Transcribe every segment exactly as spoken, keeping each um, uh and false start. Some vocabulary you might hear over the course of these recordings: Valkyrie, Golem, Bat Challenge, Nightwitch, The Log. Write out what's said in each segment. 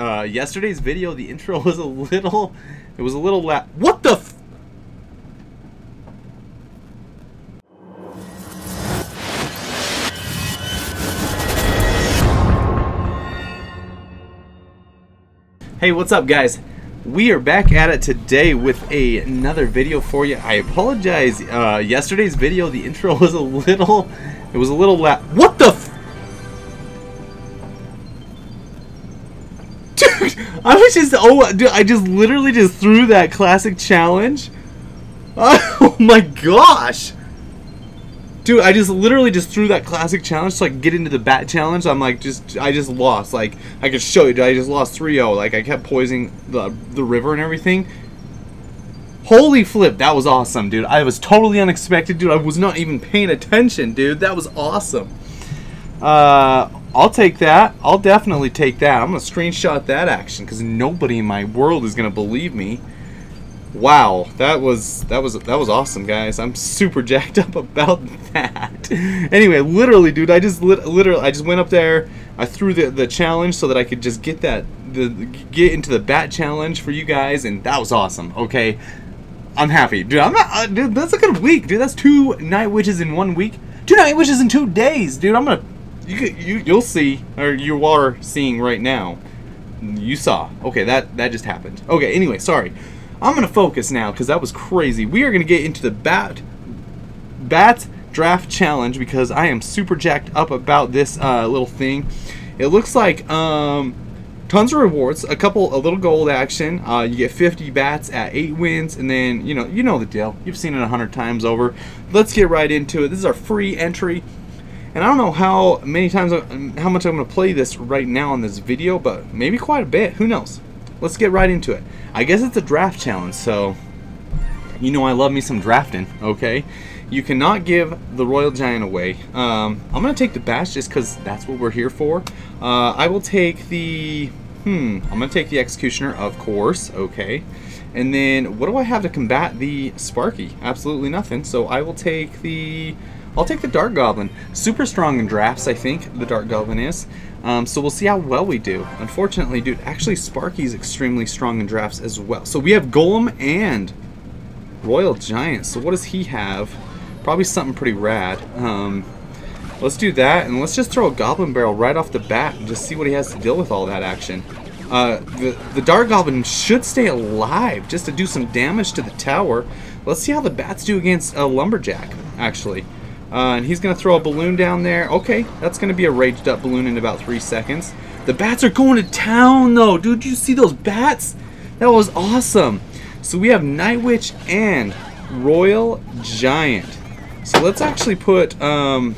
uh, yesterday's video, the intro was a little, it was a little la- What the f- Hey, what's up, guys? We are back at it today with a, another video for you. I apologize. Uh, yesterday's video, the intro was a little, it was a little la- What the f- Dude, I was just, oh, dude, I just literally just threw that classic challenge. Oh my gosh. Dude, I just literally just threw that classic challenge so I could get into the Bat Challenge. I'm like, just, I just lost. Like, I could show you, dude, I just lost three oh. Like, I kept poisoning the, the river and everything. Holy flip, that was awesome, dude. I was totally unexpected, dude. I was not even paying attention, dude. That was awesome. Uh, I'll take that. I'll definitely take that. I'm going to screenshot that action because nobody in my world is going to believe me. Wow, that was that was that was awesome, guys. I'm super jacked up about that. Anyway, literally, dude, I just lit, literally I just went up there. I threw the the challenge so that I could just get that the get into the Bat Challenge for you guys, and that was awesome. Okay, I'm happy, dude. I'm not, uh, dude. That's a good week, dude. That's two night witches in one week. Two night witches in two days, dude. I'm gonna you you you'll see, or you are seeing right now. You saw. Okay, that that just happened. Okay, anyway, sorry. I'm going to focus now because that was crazy. We are going to get into the Bat Bat Draft Challenge because I am super jacked up about this uh, little thing. It looks like um, tons of rewards, a couple, a little gold action. Uh, you get fifty bats at eight wins, and then you know, you know the deal. You've seen it a hundred times over. Let's get right into it. This is our free entry, and I don't know how many times, how much I'm going to play this right now in this video, but maybe quite a bit. Who knows? Let's get right into it. I guess it's a draft challenge, so you know I love me some drafting, okay? You cannot give the Royal Giant away. Um, I'm going to take the Bash just because that's what we're here for. Uh, I will take the... Hmm, I'm going to take the Executioner, of course, okay? And then what do I have to combat the Sparky? Absolutely nothing, so I will take the... I'll take the Dark Goblin. Super strong in drafts, I think, the Dark Goblin is. Um, so we'll see how well we do. Unfortunately, dude, actually Sparky's extremely strong in drafts as well. So we have Golem and Royal Giant. So what does he have? Probably something pretty rad. Um, let's do that, and let's just throw a Goblin Barrel right off the bat and just see what he has to deal with all that action. Uh, the, the Dark Goblin should stay alive just to do some damage to the tower. Let's see how the bats do against a Lumberjack, actually. Uh, and he's going to throw a balloon down there. Okay, that's going to be a raged up balloon in about three seconds. The bats are going to town, though. Dude, you see those bats? That was awesome. So we have Night Witch and Royal Giant. So let's actually put... Um,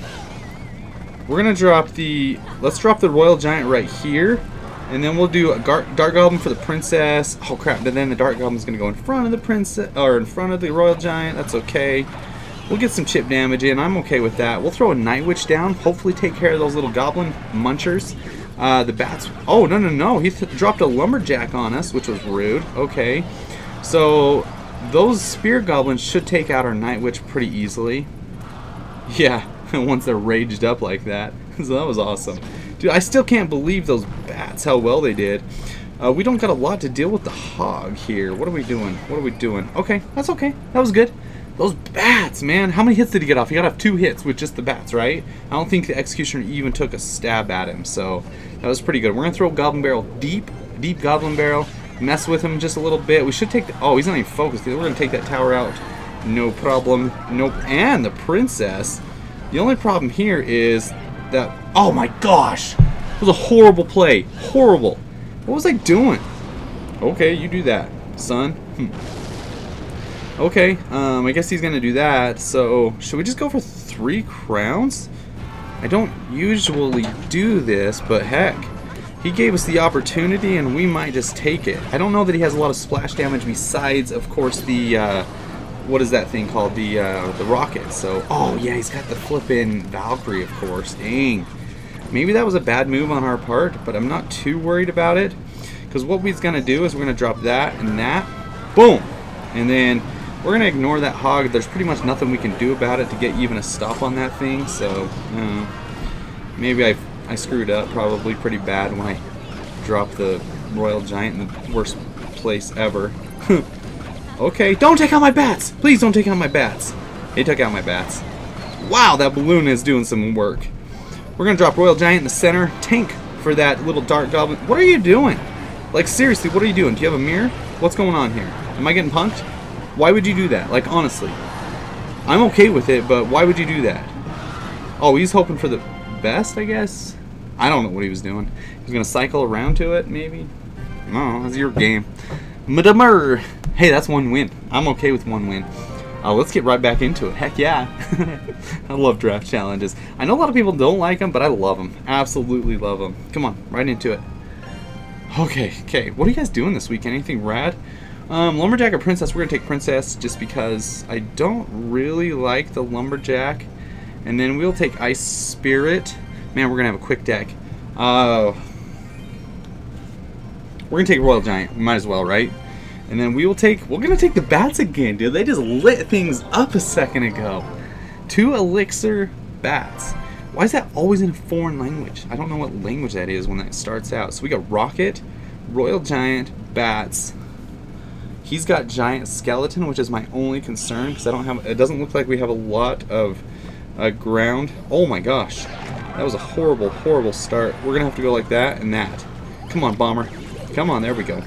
we're going to drop the... Let's drop the Royal Giant right here. And then we'll do a gar Dark Goblin for the Princess. Oh, crap. And then the Dark Goblin's going to go in front of the princess, or in front of the Royal Giant. That's okay. We'll get some chip damage in. I'm okay with that. We'll throw a Night Witch down. Hopefully take care of those little goblin munchers. Uh, the bats... Oh, no, no, no. He th dropped a Lumberjack on us, which was rude. Okay. So, those Spear Goblins should take out our Night Witch pretty easily. Yeah. Once they're raged up like that. So, that was awesome. Dude, I still can't believe those bats, how well they did. Uh, we don't got a lot to deal with the hog here. What are we doing? What are we doing? Okay. That's okay. That was good. Those bats, man. How many hits did he get off? He got off two hits with just the bats, right? I don't think the Executioner even took a stab at him, so that was pretty good. We're going to throw Goblin Barrel deep, deep Goblin Barrel, mess with him just a little bit. We should take the... Oh, he's not even focused. We're going to take that tower out. No problem. Nope. And the Princess. The only problem here is that... Oh, my gosh. It was a horrible play. Horrible. What was I doing? Okay, you do that, son. Hmm. Okay, um, I guess he's going to do that, so should we just go for three crowns? I don't usually do this, but heck, he gave us the opportunity and we might just take it. I don't know that he has a lot of splash damage besides, of course, the, uh, what is that thing called, the, uh, the rocket, so, oh yeah, he's got the flippin' Valkyrie, of course, dang. Maybe that was a bad move on our part, but I'm not too worried about it, because what we're going to do is we're going to drop that and that, boom, and then... We're going to ignore that hog. There's pretty much nothing we can do about it to get even a stop on that thing. So, uh, maybe I, I screwed up probably pretty bad when I dropped the royal giant in the worst place ever. Okay, don't take out my bats! Please don't take out my bats! They took out my bats. Wow, that balloon is doing some work. We're gonna drop royal giant in the center. Tank for that little dark goblin. What are you doing? Like, seriously, what are you doing? Do you have a mirror? What's going on here? Am I getting punked? Why would you do that? Like, honestly. I'm okay with it, but why would you do that? Oh, he's hoping for the best, I guess? I don't know what he was doing. He was gonna cycle around to it, maybe? I don't know, that's your game. Madamur! Hey, that's one win. I'm okay with one win. Uh, let's get right back into it. Heck yeah. I love draft challenges. I know a lot of people don't like them, but I love them. Absolutely love them. Come on, right into it. Okay, okay. What are you guys doing this weekend? Anything rad? Um, Lumberjack or Princess? We're going to take Princess just because I don't really like the Lumberjack. And then we'll take Ice Spirit. Man, we're going to have a quick deck. Uh, we're going to take Royal Giant. We might as well, right? And then we will take, we're going to take the bats again, dude. They just lit things up a second ago. Two elixir bats. Why is that always in a foreign language? I don't know what language that is when that starts out. So we got rocket, royal giant, bats. He's got giant skeleton, which is my only concern because I don't have, it doesn't look like we have a lot of uh, ground. Oh my gosh. That was a horrible, horrible start. We're going to have to go like that and that. Come on, bomber. Come on, there we go.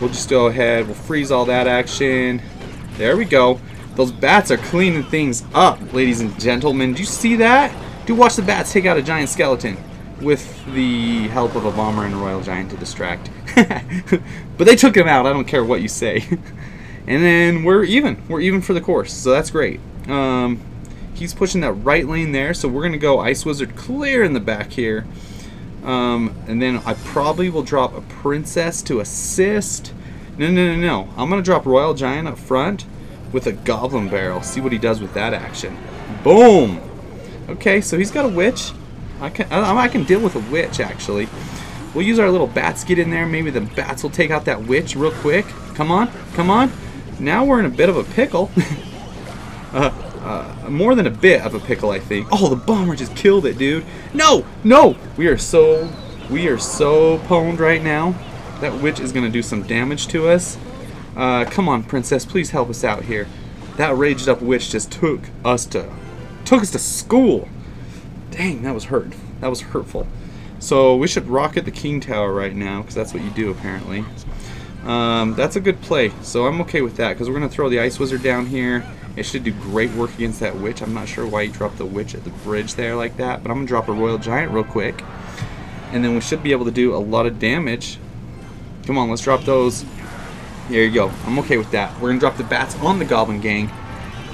We'll just go ahead, we'll freeze all that action. There we go. Those bats are cleaning things up, ladies and gentlemen. Do you see that? Do watch the bats take out a giant skeleton with the help of a bomber and a royal giant to distract. But they took him out, I don't care what you say. And then we're even. We're even for the course, so that's great. Um, he's pushing that right lane there, so we're gonna go Ice Wizard clear in the back here. Um, and then I probably will drop a princess to assist. No, no, no, no. I'm going to drop Royal Giant up front with a Goblin Barrel. See what he does with that action. Boom! Okay, so he's got a witch. I can, I, I can deal with a witch, actually. We'll use our little bats, get in there. Maybe the bats will take out that witch real quick. Come on, come on. Now we're in a bit of a pickle. uh Uh, more than a bit of a pickle, I think. Oh, the bomber just killed it, dude. No, no, we are so, we are so pwned right now. That witch is gonna do some damage to us. Uh, come on, princess, please help us out here. That raged up witch just took us to, took us to school. Dang, that was hurt. That was hurtful. So we should rocket the king tower right now because that's what you do apparently. Um, that's a good play. So I'm okay with that because we're gonna throw the ice wizard down here. It should do great work against that witch. I'm not sure why you dropped the witch at the bridge there like that, but I'm going to drop a royal giant real quick. And then we should be able to do a lot of damage. Come on, let's drop those. There you go. I'm okay with that. We're going to drop the bats on the goblin gang.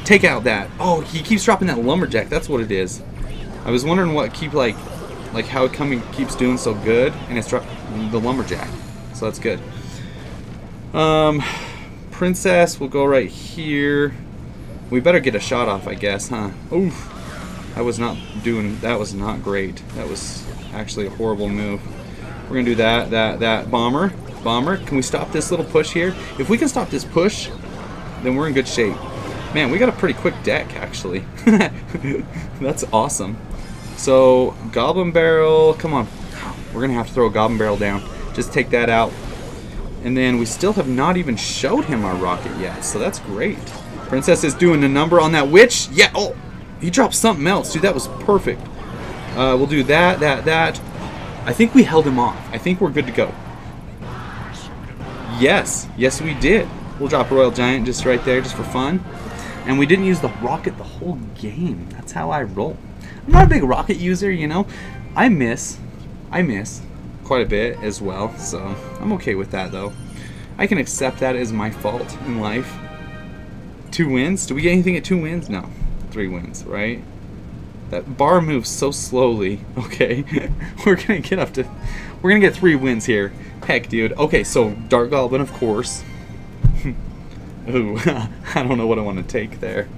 Take out that. Oh, he keeps dropping that lumberjack. That's what it is. I was wondering what keep like, like how it coming keeps doing so good, and it's dropped the lumberjack. So that's good. Um, princess will go right here. We better get a shot off, I guess, huh? Oof. I was not doing... That was not great. That was actually a horrible move. We're going to do that, that, that. Bomber. Bomber. Can we stop this little push here? If we can stop this push, then we're in good shape. Man, we got a pretty quick deck, actually. That's awesome. So, Goblin Barrel. Come on. We're going to have to throw a Goblin Barrel down. Just take that out. And then we still have not even showed him our rocket yet, so that's great. Princess is doing a number on that witch. Yeah, oh, he dropped something else. Dude, that was perfect. Uh, we'll do that, that, that. I think we held him off. I think we're good to go. Yes, yes we did. We'll drop Royal Giant just right there, just for fun. And we didn't use the rocket the whole game. That's how I roll. I'm not a big rocket user, you know. I miss, I miss quite a bit as well. So I'm okay with that though. I can accept that as my fault in life. Two wins? Do we get anything at two wins? No. Three wins, right? That bar moves so slowly. Okay. We're gonna get up to... We're gonna get three wins here. Heck, dude. Okay, so Dark Goblin, of course. Ooh. I don't know what I want to take there.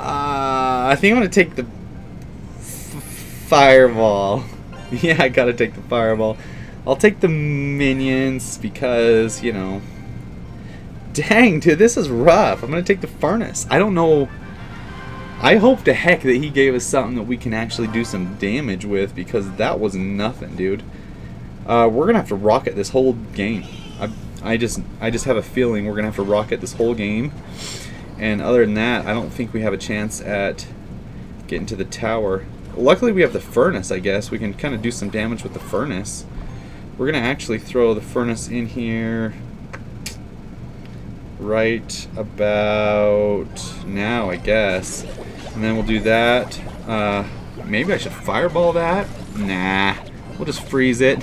Uh, I think I'm gonna take the... Fireball. Yeah, I gotta take the Fireball. I'll take the minions because, you know... Dang, dude, this is rough. I'm going to take the furnace. I don't know. I hope to heck that he gave us something that we can actually do some damage with because that was nothing, dude. Uh, we're gonna have to rocket this whole game. I, I just, I just have a feeling we're gonna have to rocket this whole game. And other than that, I don't think we have a chance at getting to the tower. Luckily, we have the furnace. I guess we can kind of do some damage with the furnace. We're gonna actually throw the furnace in here right about now, I guess, and then we'll do that. Uh, maybe I should fireball that. Nah, we'll just freeze it.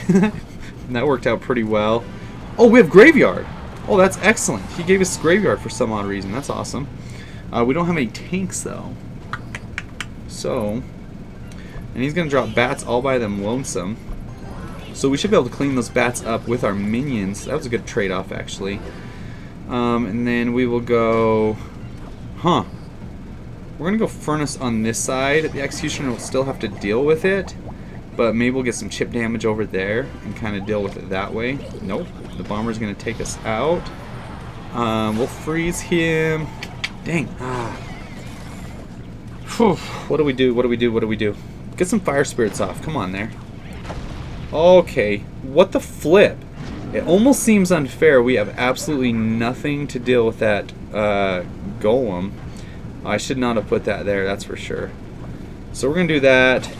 That worked out pretty well. Oh, we have graveyard. Oh, that's excellent. He gave us graveyard for some odd reason. That's awesome. Uh, we don't have any tanks though, so, and he's gonna drop bats all by them lonesome. So we should be able to clean those bats up with our minions. That was a good trade-off, actually. Um, and then we will go... Huh. We're going to go furnace on this side. The executioner will still have to deal with it. But maybe we'll get some chip damage over there and kind of deal with it that way. Nope. The bomber's going to take us out. Um, we'll freeze him. Dang. Ah. Whew. What do we do? What do we do? What do we do? Get some fire spirits off. Come on there. Okay, what the flip? It almost seems unfair. We have absolutely nothing to deal with that uh, golem. I should not have put that there, that's for sure. So we're going to do that.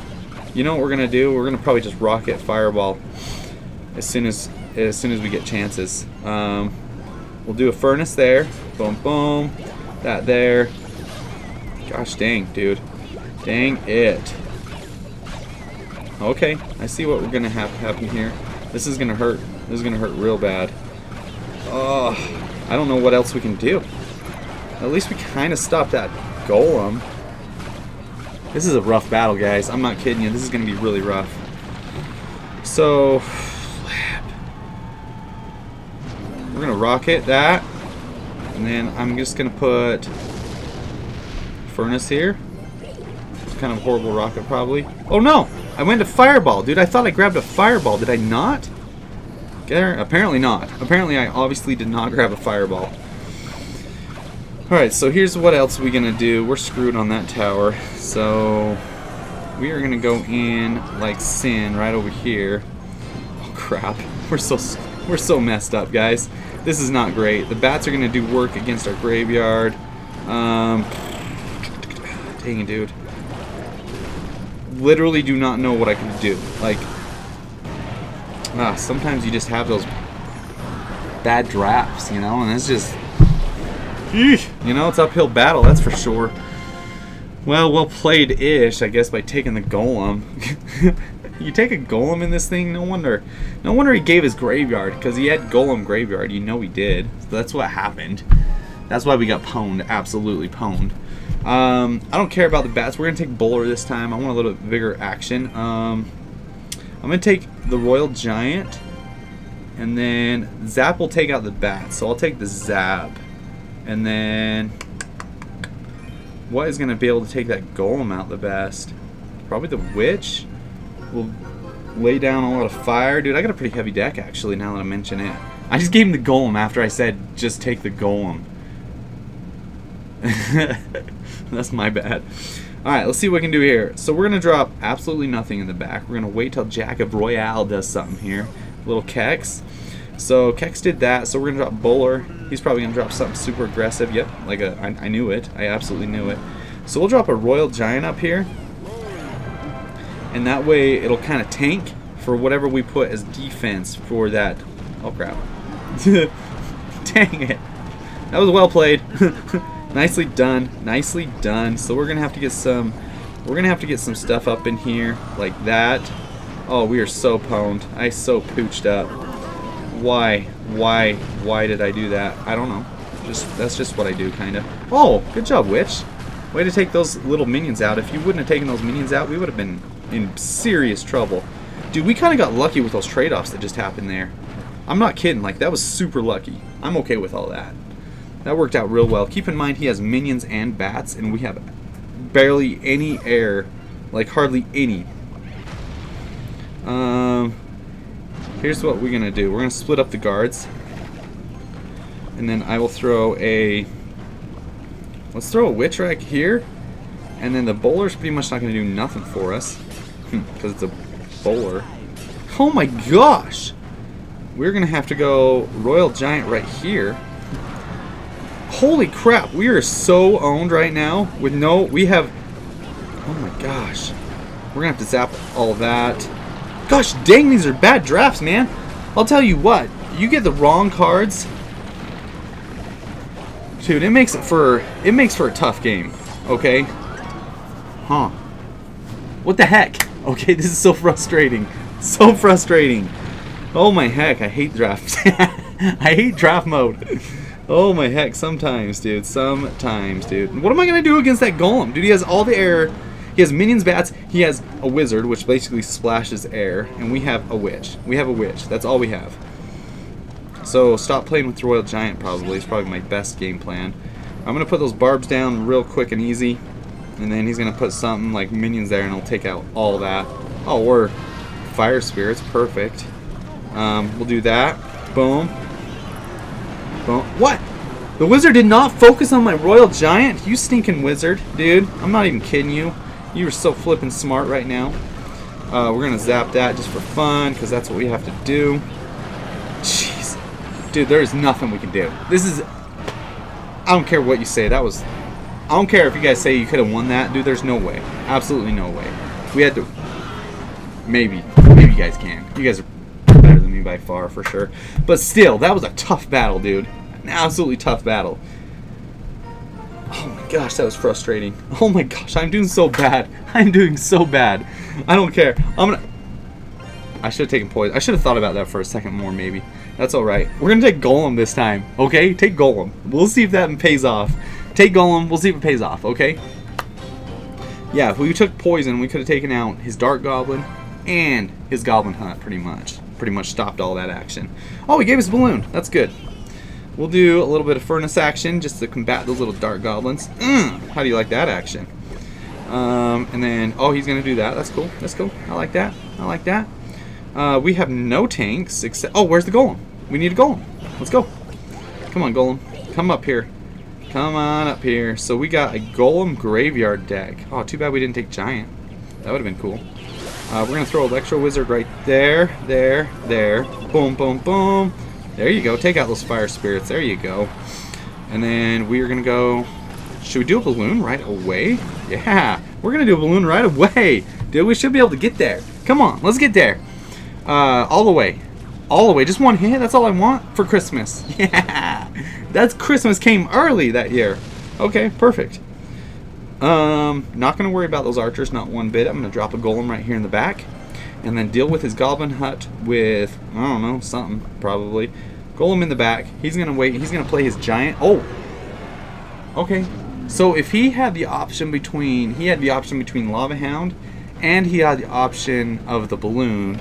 You know what we're going to do? We're going to probably just rocket fireball as soon as as soon as we get chances. Um, we'll do a furnace there. Boom, boom. That there. Gosh dang, dude. Dang it. Okay, I see what we're gonna have happen here. This is gonna hurt. This is gonna hurt real bad. Oh, I don't know what else we can do. At least we kind of stopped that golem. This is a rough battle, guys. I'm not kidding you. This is gonna be really rough. So, we're gonna rocket that, and then I'm just gonna put furnace here. It's kind of a horrible rocket, probably. Oh no! I went to fireball, dude. I thought I grabbed a fireball. Did I not? There? Apparently not. Apparently I obviously did not grab a fireball. Alright, so here's what else we're going to do. We're screwed on that tower. So we are going to go in like sin right over here. Oh crap. We're so, we're so messed up, guys. This is not great. The bats are going to do work against our graveyard. Um, dang it, dude. Literally do not know what I can do. Like, ah, sometimes you just have those bad drafts, you know, and it's just, you know, it's uphill battle, that's for sure. Well, well played-ish, I guess, by taking the golem. You take a golem in this thing, no wonder, no wonder he gave his graveyard, because he had golem graveyard, you know he did. So that's what happened. That's why we got pwned, absolutely pwned. Um, I don't care about the bats. We're going to take Bowler this time. I want a little bit bigger action. Um, I'm going to take the Royal Giant. And then Zap will take out the bats. So I'll take the Zap. And then what is going to be able to take that golem out the best? Probably the Witch. We'll lay down a lot of fire. Dude, I got a pretty heavy deck actually now that I mention it. I just gave him the golem after I said just take the golem. That's my bad. Alright, let's see what we can do here. So we're going to drop absolutely nothing in the back. We're going to wait till Jack of Royale does something here. Little Kex. So Kex did that. So we're going to drop Bowler. He's probably going to drop something super aggressive. Yep, like a, I, I knew it. I absolutely knew it. So we'll drop a Royal Giant up here. And that way it'll kind of tank for whatever we put as defense for that. Oh crap. Dang it. That was well played. Nicely done, nicely done. So we're gonna have to get some, we're gonna have to get some stuff up in here like that. Oh, we are so pwned. I so pooched up. Why, why, why did I do that? I don't know. Just that's just what I do, kind of. Oh, good job, Witch. Way to take those little minions out. If you wouldn't have taken those minions out, we would have been in serious trouble. Dude, we kind of got lucky with those trade-offs that just happened there. I'm not kidding. Like that was super lucky. I'm okay with all that. That worked out real well. Keep in mind he has minions and bats, and we have barely any air, like hardly any. Um, here's what we're going to do. We're going to split up the guards, and then I will throw a... Let's throw a Witch right here, and then the Bowler's pretty much not going to do nothing for us, because it's a Bowler. Oh my gosh! We're gonna have to go Royal Giant right here. Holy crap, we are so owned right now with no, we have, oh my gosh. We're gonna have to zap all that. Gosh dang, these are bad drafts, man. I'll tell you what, you get the wrong cards, dude, it makes it for, it makes for a tough game, okay? Huh. What the heck? Okay, this is so frustrating. So frustrating. Oh my heck, I hate drafts. I hate draft mode. Oh my heck, sometimes, dude. Sometimes, dude. What am I going to do against that golem? Dude, he has all the air. He has minions, bats. He has a wizard, which basically splashes air. And we have a witch. We have a witch. That's all we have. So stop playing with the Royal Giant, probably. It's probably my best game plan. I'm going to put those barbs down real quick and easy. And then he's going to put something like minions there, and I'll take out all that. Oh, or fire spirits. Perfect. Um, we'll do that. Boom. Boom. What? The wizard did not focus on my Royal Giant? You stinking wizard, dude. I'm not even kidding you. You are so flipping smart right now. Uh, we're going to zap that just for fun, because that's what we have to do. Jeez. Dude, there is nothing we can do. This is... I don't care what you say. That was... I don't care if you guys say you could have won that, dude. There's no way. Absolutely no way. We had to... Maybe. Maybe you guys can. You guys are better than me by far, for sure. But still, that was a tough battle, dude. An absolutely tough battle. Oh my gosh, that was frustrating. Oh my gosh, I'm doing so bad. I'm doing so bad. I don't care. I'm gonna... I should have taken poison. I should have thought about that for a second more, maybe. That's alright. We're gonna take Golem this time, okay? Take Golem. We'll see if that pays off. Take Golem, we'll see if it pays off, okay? Yeah, if we took poison, we could have taken out his Dark Goblin and his Goblin Hunt, pretty much. Pretty much stopped all that action. Oh, he gave us Balloon. That's good. We'll do a little bit of Furnace action just to combat those little Dark Goblins. Mm, how do you like that action? Um, and then, oh, he's going to do that. That's cool. That's cool. I like that. I like that. Uh, we have no tanks except... Oh, where's the Golem? We need a Golem. Let's go. Come on, Golem. Come up here. Come on up here. So we got a Golem Graveyard deck. Oh, too bad we didn't take Giant. That would have been cool. Uh, we're going to throw Electro Wizard right there. There. There. Boom, boom, boom. There you go. Take out those Fire Spirits. There you go. And then we are going to go... Should we do a Balloon right away? Yeah. We're going to do a Balloon right away. Dude, we should be able to get there. Come on. Let's get there. Uh, all the way. All the way. Just one hit. That's all I want for Christmas. Yeah. That's Christmas came early that year. Okay, perfect. Um, not going to worry about those archers, not one bit. I'm going to drop a golem right here in the back. And then deal with his goblin hut with, I don't know, something, probably. Golem in the back. He's going to wait. He's going to play his giant. Oh. Okay. So if he had the option between, he had the option between Lava Hound and he had the option of the balloon.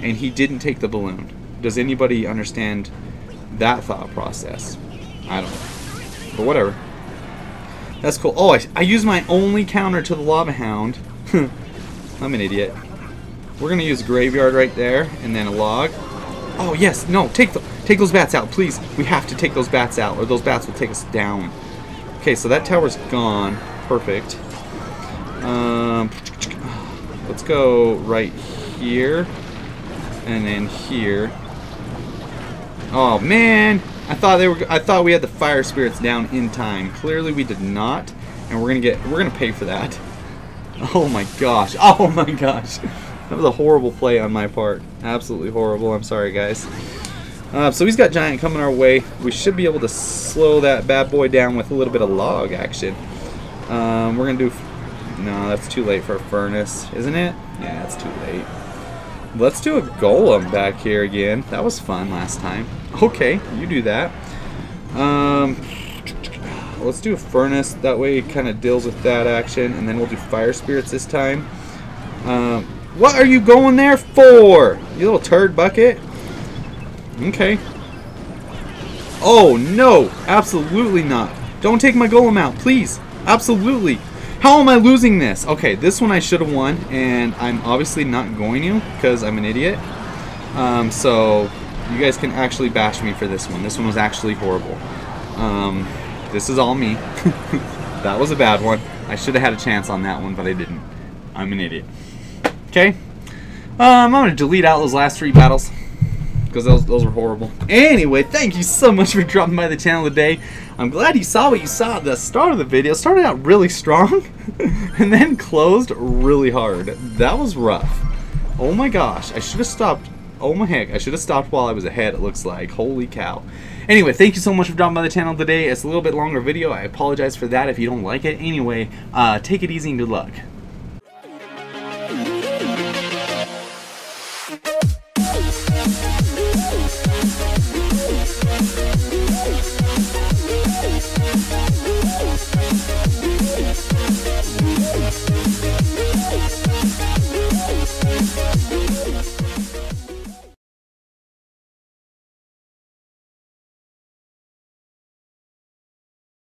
And he didn't take the balloon. Does anybody understand that thought process? I don't know. But whatever. That's cool. Oh, I, I used my only counter to the Lava Hound. I'm an idiot. We're going to use Graveyard right there, and then a log. Oh, yes. No, take the, take those bats out, please. We have to take those bats out, or those bats will take us down. Okay, so that tower's gone. Perfect. Um, let's go right here, and then here. Oh, man. I thought they were. I thought we had the fire spirits down in time. Clearly, we did not, and we're gonna get. We're gonna pay for that. Oh my gosh! Oh my gosh! That was a horrible play on my part. Absolutely horrible. I'm sorry, guys. Uh, so he's got giant coming our way. We should be able to slow that bad boy down with a little bit of log action. Um, we're gonna do. No, that's too late for a furnace, isn't it? Yeah, it's too late. Let's do a golem back here again. That was fun last time. Okay, you do that. Um, let's do a furnace. That way it kind of deals with that action. And then we'll do fire spirits this time. Um, what are you going there for? You little turd bucket. Okay. Oh, no. Absolutely not. Don't take my golem out, please. Absolutely. How am I losing this? Okay, this one I should have won, and I'm obviously not going to because I'm an idiot. Um, so you guys can actually bash me for this one. This one was actually horrible. Um, this is all me. That was a bad one. I should have had a chance on that one, but I didn't. I'm an idiot. Okay. Um, I'm going to delete out those last three battles, because those, those were horrible. Anyway, thank you so much for dropping by the channel today. I'm glad you saw what you saw at the start of the video. It started out really strong, and then closed really hard. That was rough. Oh my gosh, I should have stopped. Oh my heck, I should have stopped while I was ahead, it looks like. Holy cow. Anyway, thank you so much for dropping by the channel today. It's a little bit longer video. I apologize for that if you don't like it. Anyway, uh, take it easy and good luck.